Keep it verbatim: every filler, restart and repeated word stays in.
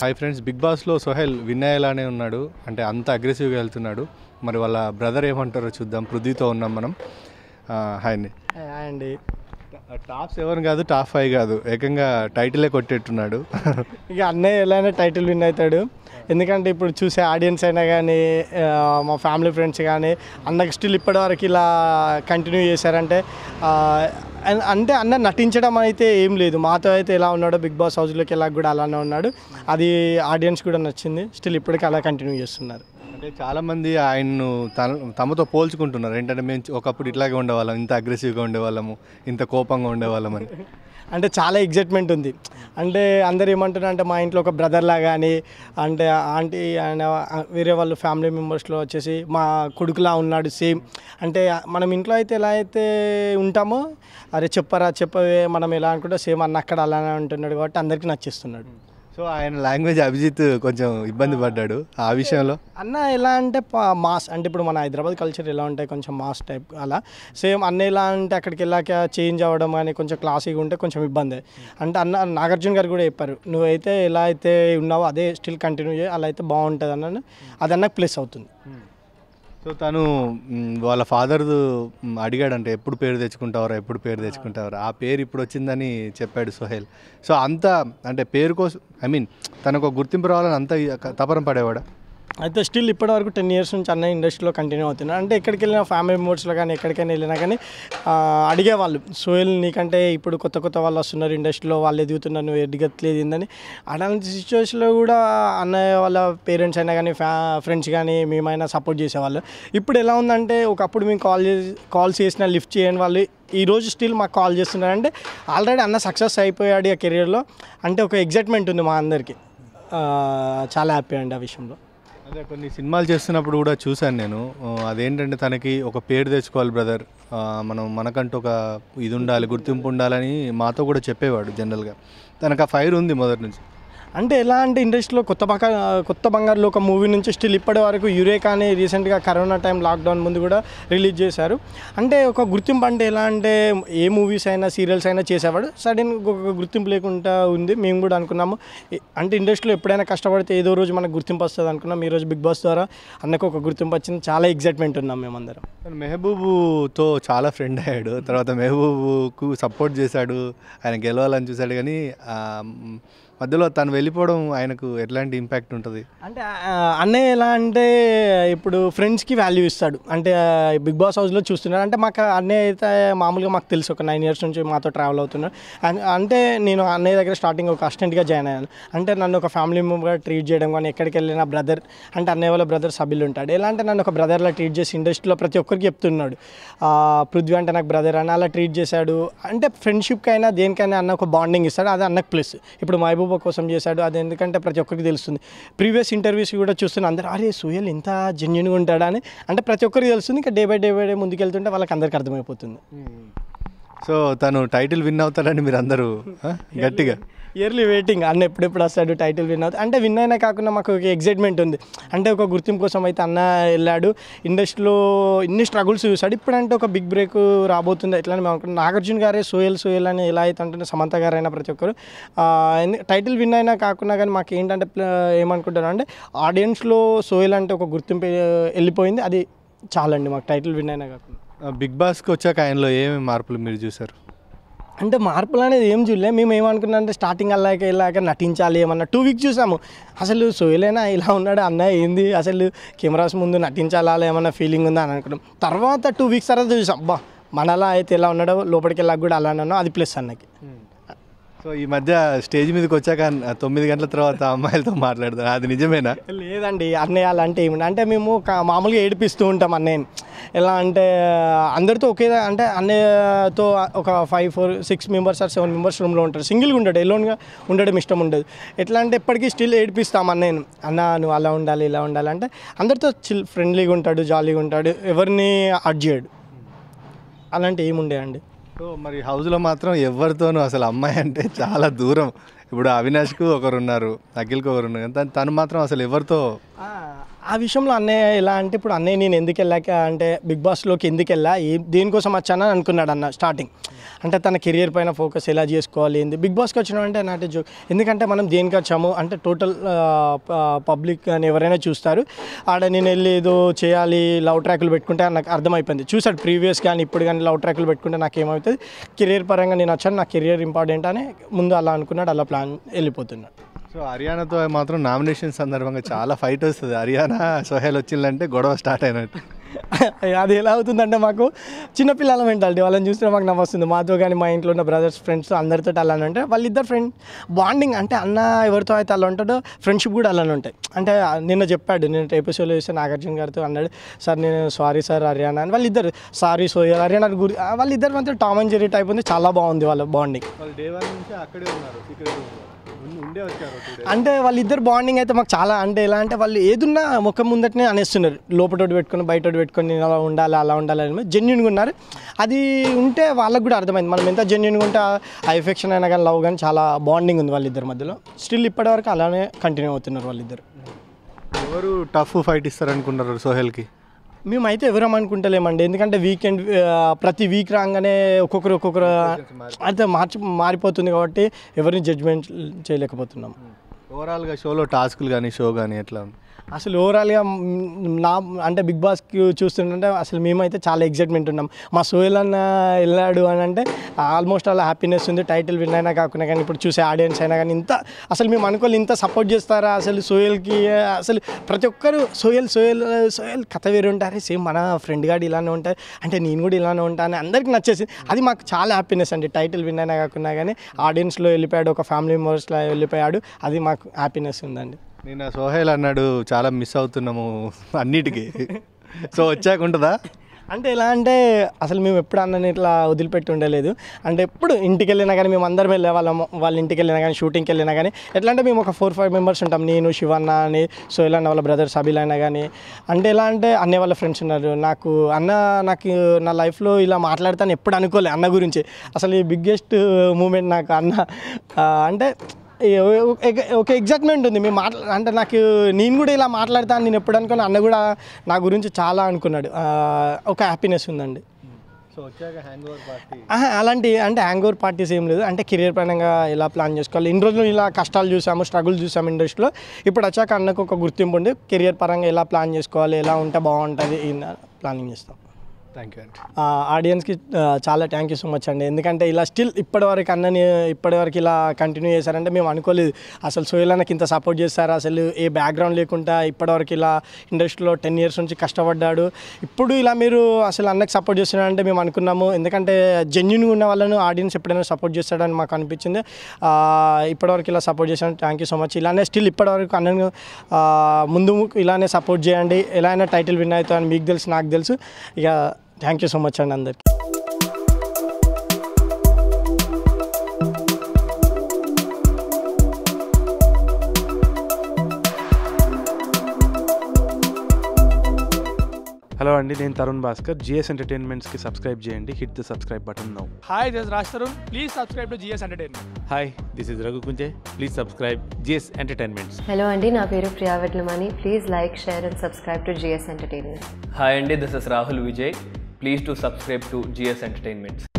हाय friends Bigg Boss लो सोहेल विनयलाने उन्नाडु अंटे अंत अग्रेसिव गा हेल्तुन्नाडु मरि वाला ब्रदर एमंटारो चूद्दाम पृथ्वी तो उन्नाम मनं हाय अंडी हाय अंडी టాప్ सेवन కాదు టాప్ ఫైవ్ కాదు ఏకంగా టైటిలే కొట్టేట్టున్నాడు ఇక అన్నయ్య ఎలానే టైటిల్ విన్ అవుతాడు ఎందుకంటే ఇప్పుడు చూసే ఆడియన్స్ అయినా కానీ మా ఫ్యామిలీ ఫ్రెండ్స్ కానీ అన్నకి స్టిల్ ఇప్పటివరకు ఇలా కంటిన్యూ చేశారంటే అంటే అన్న నటించడం అయితే ఏం లేదు మాతో అయితే ఎలా ఉన్నాడో బిగ్ బాస్ హౌస్లోకి ఎలా కూడా అలానే ఉన్నాడు అది ఆడియన్స్ కూడా నచ్చింది స్టిల్ ఇప్పటికి అలా కంటిన్యూ చేస్తున్నారు అంటే చాలామంది ఆయన్ను తమతో పోల్చుకుంటున్నారు ఏంటంటే మేము ఒకప్పుడు ఇట్లాగే ఉండేవాళ్ళం ఇంత అగ్రెసివ్గా ఉండేవాళ్ళము ఇంత కోపంగా ఉండేవాళ్ళమని అంటే చాలా ఎగ్జైట్మెంట్ ఉంది అంటే అందరు ఏమంటున్నారు అంటే మా ఇంట్లో ఒక బ్రదర్లా కానీ అంటే ఆంటీ ఆయన వేరే వాళ్ళు ఫ్యామిలీ మెంబర్స్లో వచ్చేసి మా కొడుకులా ఉన్నాడు సేమ్ అంటే మనం ఇంట్లో అయితే ఎలా అయితే ఉంటామో అరే చెప్పరా చెప్పవే మనం ఎలా అనుకుంటా సేమ్ అన్న అక్కడ అలానే ఉంటున్నాడు కాబట్టి అందరికీ నచ్చేస్తున్నాడు సో ఆయన లాంగ్వేజ్ అభిజిత్ కొంచెం ఇబ్బంది పడ్డాడు ఆ విషయంలో అన్న ఎలా అంటే మాస్ అంటే ఇప్పుడు మన హైదరాబాద్ కల్చర్ ఎలా ఉంటాయి కొంచెం మాస్ టైప్ అలా సేమ్ అన్న ఎలా అంటే అక్కడికి వెళ్ళాక చేంజ్ అవ్వడం కానీ కొంచెం క్లాసీగా ఉంటే కొంచెం ఇబ్బంది అంటే అన్న నాగార్జున గారు కూడా చెప్పారు నువ్వైతే ఎలా అయితే ఉన్నావో అదే స్టిల్ కంటిన్యూ చేయి అలా అయితే బాగుంటుంది అన్న అది అన్నకు ప్లస్ అవుతుంది సో తను వాళ్ళ ఫాదర్ది అడిగాడంటే ఎప్పుడు పేరు తెచ్చుకుంటావరా ఎప్పుడు పేరు తెచ్చుకుంటావరా ఆ పేరు ఇప్పుడు వచ్చిందని చెప్పాడు సోహెల్ సో అంత అంటే పేరు కోసం ఐ మీన్ తనకు గుర్తింపు రావాలని అంత తపన పడేవాడు అయితే స్టిల్ ఇప్పటివరకు టెన్ ఇయర్స్ నుంచి అన్న ఇండస్ట్రీలో కంటిన్యూ అవుతున్నాడు అంటే ఎక్కడికి వెళ్ళినా ఫ్యామిలీ మెంబర్స్లో కానీ ఎక్కడికైనా వెళ్ళినా కానీ అడిగేవాళ్ళు సోహెల్ నీకంటే ఇప్పుడు కొత్త కొత్త వాళ్ళు వస్తున్నారు ఇండస్ట్రీలో వాళ్ళు ఎదుగుతున్నారు నువ్వు ఎదగట్లేదు ఏందని అలాంటి సిచ్యువేషన్లో కూడా అన్నయ్య వాళ్ళ పేరెంట్స్ అయినా కానీ ఫ్యా ఫ్రెండ్స్ కానీ మేమైనా సపోర్ట్ చేసేవాళ్ళు ఇప్పుడు ఎలా ఉందంటే ఒకప్పుడు మేము కాల్ చేసి కాల్ చేసినా లిఫ్ట్ చేయని వాళ్ళు ఈరోజు స్టిల్ మాకు కాల్ చేస్తున్నారంటే ఆల్రెడీ అన్న సక్సెస్ అయిపోయాడు ఆ కెరియర్లో అంటే ఒక ఎగ్జైట్మెంట్ ఉంది మా అందరికీ చాలా హ్యాపీ అండి ఆ విషయంలో అదే కొన్ని సినిమాలు చేస్తున్నప్పుడు కూడా చూశాను నేను అదేంటంటే తనకి ఒక పేరు తెచ్చుకోవాలి బ్రదర్ మనం మనకంటూ ఒక ఇది ఉండాలి గుర్తింపు ఉండాలని మాతో కూడా చెప్పేవాడు జనరల్గా తనకు ఆ ఫైర్ ఉంది మొదటి నుంచి అంటే ఎలా అంటే ఇండస్ట్రీలో కొత్త బంగా కొత్త బంగారులో ఒక మూవీ నుంచి స్టిల్ ఇప్పటి వరకు యురేకాని రీసెంట్గా కరోనా టైం లాక్డౌన్ ముందు కూడా రిలీజ్ చేశారు అంటే ఒక గుర్తింపు అంటే ఎలా అంటే ఏ మూవీస్ అయినా సీరియల్స్ అయినా చేసేవాడు సడన్గా ఒక గుర్తింపు లేకుండా ఉంది మేము కూడా అనుకున్నాము అంటే ఇండస్ట్రీలో ఎప్పుడైనా కష్టపడితే ఏదో రోజు మనకు గుర్తింపు వస్తుంది అనుకున్నాం ఈరోజు బిగ్ బాస్ ద్వారా అన్నకు ఒక గుర్తింపు వచ్చింది చాలా ఎగ్జైట్మెంట్ ఉన్నాం మేమందరం మెహబూబ్తో చాలా ఫ్రెండ్ అయ్యాడు తర్వాత మెహబూబ్కు సపోర్ట్ చేశాడు ఆయన గెలవాలని చూశాడు కానీ మధ్యలో తను వెళ్ళిపోవడం ఆయనకు ఎట్లాంటి ఇంపాక్ట్ ఉంటుంది అంటే అన్నయ్య ఎలా అంటే ఇప్పుడు ఫ్రెండ్స్కి వాల్యూ ఇస్తాడు అంటే బిగ్ బాస్ హౌస్లో చూస్తున్నాడు అంటే మాకు అన్నయ్య అయితే మామూలుగా మాకు తెలుసు ఒక నైన్ ఇయర్స్ నుంచి మాతో ట్రావెల్ అవుతున్నాడు అంటే నేను అన్నయ్య దగ్గర స్టార్టింగ్ ఒక అసిస్టెంట్గా జాయిన్ అయ్యాను అంటే నన్ను ఒక ఫ్యామిలీ మెంబర్గా ట్రీట్ చేయడం కానీ ఎక్కడికి వెళ్ళిన బ్రదర్ అంటే అన్నయ్య వాళ్ళ బ్రదర్ సభ్యులు ఉంటాడు ఎలా అంటే నన్ను ఒక బ్రదర్లా ట్రీట్ చేసి ఇండస్ట్రీలో ప్రతి ఒక్కరికి చెప్తున్నాడు పృథ్వీ అంటే నాకు బ్రదర్ అని అలా ట్రీట్ చేశాడు అంటే ఫ్రెండ్షిప్కి అయినా దేనికైనా అన్న ఒక బాండింగ్ ఇస్తాడు అది అన్నకు ప్లస్ ఇప్పుడు మహబూబ్ కోసం చేశాడు అది ఎందుకంటే ప్రతి ఒక్కరికి తెలుస్తుంది ప్రీవియస్ ఇంటర్వ్యూస్ కూడా చూస్తున్న అందరూ అరే సోహెల్ ఇంత జెన్యున్గా ఉంటాడా అని అంటే ప్రతి ఒక్కరికి తెలుస్తుంది ఇంకా day by day by day ముందుకెళ్తుంటే వాళ్ళకి అందరికీ అర్థమైపోతుంది సో తను టైటిల్ విన్ అవుతాడని మీరు అందరూ గట్టిగా ఇయర్లీ వెయిటింగ్ అన్న ఎప్పుడెప్పుడు వస్తాడు టైటిల్ విన్ అవుతాడు అంటే విన్ అయినా కాకుండా మాకు ఒక ఎగ్జైట్మెంట్ ఉంది అంటే ఒక గుర్తింపు కోసం అయితే అన్న వెళ్ళాడు ఇండస్ట్రీలో ఇన్ని స్ట్రగుల్స్ చూశాడు ఇప్పుడంటే ఒక బిగ్ బ్రేక్ రాబోతుంది ఎట్లా అని మేము అనుకున్నాం నాగార్జున గారే సోహెల్ సోహెల్ అని ఎలా అయితే అంటున్నా సమంత గారు అయినా ప్రతి ఒక్కరు టైటిల్ విన్ అయినా కాకుండా కానీ మాకు ఏంటంటే ఏమనుకుంటారు అంటే ఆడియన్స్లో సోహెల్ అంటే ఒక గుర్తింపు వెళ్ళిపోయింది అది చాలండి మాకు టైటిల్ విన్ అయినా కాకుండా బిగ్ బాస్కి వచ్చాక ఆయనలో ఏమేమి మార్పులు మీరు చూసారు అంటే మార్పులు అనేది ఏం చూడలే మేము ఏమనుకున్నాం అంటే స్టార్టింగ్ అలాగే ఇలాగ నటించాలి ఏమన్నా టూ వీక్స్ చూసాము అసలు సోహెలేనా ఇలా ఉన్నాడు అన్నయ్య ఏంది అసలు కెమెరాస్ ముందు నటించాలా ఏమన్నా ఫీలింగ్ ఉందా అని అనుకున్నాం తర్వాత టూ వీక్స్ తర్వాత చూసాం బా మనలా అయితే ఎలా ఉన్నాడో లోపలికి వెళ్ళాక కూడా అలా ఉన్నాను అది ప్లస్ అన్నకి సో ఈ మధ్య స్టేజ్ మీదకి వచ్చాక తొమ్మిది గంటల తర్వాత అమ్మాయిలతో మాట్లాడతారు అది నిజమేనా లేదండి అన్నయ్య అలా అంటే ఏమి అంటే మేము మామూలుగా ఏడిపిస్తూ ఉంటాం అన్నయ్యని ఎలా అంటే అందరితో ఒకే అంటే అన్నయ్యతో ఒక five four six members or seven members రూమ్లో ఉంటారు సింగిల్గా ఉంటాడు ఎలోన్గా ఉండడం ఇష్టం ఉండదు ఎట్లా అంటే ఎప్పటికీ స్టిల్ ఏడిపిస్తాం అన్నయ్యను అన్న నువ్వు అలా ఉండాలి ఇలా ఉండాలి అంటే అందరితో చిల్ ఫ్రెండ్లీగా ఉంటాడు జాలీగా ఉంటాడు ఎవరిని అడ్ చేయడు అలాంటి ఏముండే అండి సో మరి హౌస్లో మాత్రం ఎవరితోనూ అసలు అమ్మాయి అంటే చాలా దూరం ఇప్పుడు అవినాష్కు ఒకరున్నారు అఖిల్కి ఒకరున్నారు తను మాత్రం అసలు ఎవరితో आ विषय में अन्नయ్య एला अंटे इप्पुडु अन्नయ్య नेनु एंदुकु वेल्लाका अंटे बिग बॉस लोकी एंदुकु वेल्ला देनि कोसम वच्चाना अनुकुन्नाडु अन्न स्टार्टिंग अंटे तन कैरियर पैन फोकस एला चेसुकोवाली एंदि बिग बॉस की वच्चिनंटे नाटे जोक एंदुकंटे मनं देनिकि वच्चामो अंटे टोटल पब्लिक अनि एवरैना चूस्तारु आड नेनु एल्लेदो चेयाली लव ट्रैक्लु पेट्टुकुंटे नाकु अर्थमैपोयिंदि चूसानु प्रीवियस गानी इप्पुडु गानी लव ट्रैक्लु पेट्टुकुंटे नाकु एमवुतदि कैरियर पరంగా नेनु वच्चानु ना कैरियर इंपार्टेंट अनि मुंदु अला अनुकुन्नाडु अला प्लान एल्लिपोतुन्नाडु సో హర్యానాతో మాత్రం నామినేషన్ సందర్భంగా చాలా ఫైట్ వస్తుంది. హర్యానా సోహెల్ వచ్చిందంటే గొడవ స్టార్ట్ అయినట్టు. అది ఎలా అవుతుందంటే మాకు చిన్నపిల్లల మెంటాలిటీ, వాళ్ళని చూస్తే మాకు నవ్వుస్తుంది. మాతో కానీ మా ఇంట్లో ఉన్న బ్రదర్స్ ఫ్రెండ్స్ అందరితో అలానే ఉంటాయి. వాళ్ళిద్దరు ఫ్రెండ్ బాండింగ్ అంటే అన్న ఎవరితో అయితే అలా ఉంటాడో ఫ్రెండ్షిప్ కూడా అలానే ఉంటాయి. అంటే నిన్న చెప్పాడు, నేను ఎపిసోడ్లో చూస్తే నాగార్జున గారితో అన్నాడు, సార్ నేను సారీ సార్ హర్యానా అని. వాళ్ళిద్దరు సారీ సోహెల్ హర్యానా గురి వాళ్ళిద్దరు మాత్రం టామ్ అండ్ జెర్రీ టైప్ ఉంది, చాలా బాగుంది వాళ్ళ బాండింగ్. అంటే వాళ్ళిద్దరు బాండింగ్ అయితే మాకు చాలా, అంటే ఎలా అంటే వాళ్ళు ఏదున్నా ముఖం ముందటనే అనేస్తున్నారు, లోపటోటి పెట్టుకుని బయటోటి పెట్టుకుని నేను అలా ఉండాలి అలా ఉండాలని జెన్యున్గా ఉన్నారు. అది ఉంటే వాళ్ళకు కూడా అర్థమైంది మనం ఎంత జెన్యున్గా ఉంటే ఆ ఎఫెక్షన్ అయినా కానీ లవ్ కానీ చాలా బాండింగ్ ఉంది వాళ్ళిద్దరి మధ్యలో. స్టిల్ ఇప్పటివరకు అలానే కంటిన్యూ అవుతున్నారు వాళ్ళిద్దరు. ఎవరు టఫ్ ఫైట్ ఇస్తారు అనుకుంటారు సోహెల్కి? మేమైతే ఎవరం అనుకుంటలేమండి, ఎందుకంటే వీకెండ్ ప్రతి వీక్ రాగానే ఒక్కొక్కరు ఒక్కొక్కరు అయితే మార్చి మారిపోతుంది కాబట్టి ఎవరిని జడ్జ్మెంట్ చేయలేకపోతున్నాం. ఓవరాల్గా షోలో టాస్క్లు కానీ షో కానీ ఎట్లా అసలు ఓవరాల్గా నా అంటే బిగ్ బాస్కి చూస్తుంటే అసలు మేమైతే చాలా ఎగ్జైట్మెంట్ ఉన్నాం. మా సోహెల్ అన్న వెళ్ళాడు అని అంటే ఆల్మోస్ట్ అలా హ్యాపీనెస్ ఉంది. టైటిల్ విన్ అయినా కాకుండా కానీ ఇప్పుడు చూసే ఆడియన్స్ అయినా కానీ ఇంత అసలు మేము అనుకోవాలి ఇంత సపోర్ట్ చేస్తారా అసలు సోహెల్కి. అసలు ప్రతి ఒక్కరు సోహెల్ సోహెల్ సోహెల్ కథ వేరు ఉంటారు, సేమ్ మన ఫ్రెండ్ గాడు ఇలానే ఉంటారు అంటే నేను కూడా ఇలానే ఉంటాను అందరికీ నచ్చేసింది. అది మాకు చాలా హ్యాపీనెస్ అండి. టైటిల్ విన్ అయినా కాకుండా కానీ ఆడియన్స్లో వెళ్ళిపోయాడు, ఒక ఫ్యామిలీ మెంబర్స్లో వెళ్ళిపోయాడు, అది మాకు హ్యాపీనెస్ ఉందండి. నిన్న సోహెల్ అన్నాడు చాలా మిస్ అవుతున్నాము అన్నిటికీ, సో వచ్చాక ఉంటుందా అంటే ఎలా అంటే అసలు మేము ఎప్పుడు అన్నని ఇట్లా వదిలిపెట్టి ఉండలేదు. అంటే ఎప్పుడు ఇంటికి వెళ్ళినా కానీ మేము అందరం వెళ్ళే వాళ్ళము, వాళ్ళ ఇంటికి వెళ్ళినా కానీ షూటింగ్కి వెళ్ళినా కానీ ఎట్లా అంటే మేము ఒక ఫోర్ ఫైవ్ మెంబర్స్ ఉంటాం, నేను శివన్న అని సోహెల్ అన్న వాళ్ళ బ్రదర్ సబీల్ అయినా కానీ. అంటే ఎలా అంటే అన్న వాళ్ళ ఫ్రెండ్స్ ఉన్నారు. నాకు అన్న నాకు నా లైఫ్లో ఇలా మాట్లాడతాను ఎప్పుడు అనుకోలే అన్న గురించి. అసలు ఈ బిగ్గెస్ట్ మూమెంట్ నాకు అన్న అంటే ఒక ఎగ్జైట్మెంట్ ఉంది. మేము మాట్లా అంటే నాకు నేను కూడా ఇలా మాట్లాడతాను నేను ఎప్పుడు అనుకున్నా, అన్న కూడా నా గురించి చాలా అనుకున్నాడు, ఒక హ్యాపీనెస్ ఉందండి. అలాంటి అంటే హ్యాంగ్ ఓవర్ పార్టీస్ ఏం లేదు, అంటే కెరియర్ పరంగా ఇలా ప్లాన్ చేసుకోవాలి. ఇన్ని రోజులు ఇలా కష్టాలు చూసాము, స్ట్రగుల్ చూసాము ఇండస్ట్రీలో, ఇప్పుడు వచ్చాక అన్నకు ఒక గుర్తింపు ఉండి కెరియర్ పరంగా ఎలా ప్లాన్ చేసుకోవాలి, ఎలా ఉంటే బాగుంటుంది ప్లానింగ్ చేస్తాం. థ్యాంక్ యూ అండి. ఆడియన్స్కి చాలా థ్యాంక్ యూ సో మచ్ అండి, ఎందుకంటే ఇలా స్టిల్ ఇప్పటివరకు అన్నని ఇప్పటివరకు ఇలా కంటిన్యూ చేశారంటే మేము అనుకోలేదు. అసలు సోహెల్ అన్నకి ఇంత సపోర్ట్ చేస్తారు, అసలు ఏ బ్యాక్గ్రౌండ్ లేకుండా ఇప్పటివరకు ఇలా ఇండస్ట్రీలో టెన్ ఇయర్స్ నుంచి కష్టపడ్డాడు, ఇప్పుడు ఇలా మీరు అసలు అన్నకి సపోర్ట్ చేస్తున్నారంటే మేము అనుకున్నాము. ఎందుకంటే జెన్యున్గా ఉన్న వాళ్ళను ఆడియన్స్ ఎప్పుడైనా సపోర్ట్ చేస్తాడని మాకు అనిపించింది. ఇప్పటివరకు ఇలా సపోర్ట్ చేశారంటే థ్యాంక్ యూ సో మచ్. ఇలానే స్టిల్ ఇప్పటివరకు అన్నను ముందు ఇలానే సపోర్ట్ చేయండి, ఎలా అయినా టైటిల్ విన్ అవుతావు అని మీకు తెలుసు నాకు తెలుసు. ఇక థ్యాంక్ యూ సో మచ్ అండి అందరికీ. హలో అండి, నేను తరుణ్ భాస్కర్. జిఎస్ ఎంటర్టైన్మెంట్స్ కి సబ్స్క్రైబ్ చేయండి, hit the subscribe button now. Hi, this is Rahul Tarun, please subscribe to GS entertainment. Hi, this is Raghu Kunje, please subscribe GS entertainments. Hello అండి, నా పేరు Priya Vetlamani, please like share and subscribe to GS entertainment. Hi అండి, this is Rahul Vijay, please do subscribe to G S Entertainments.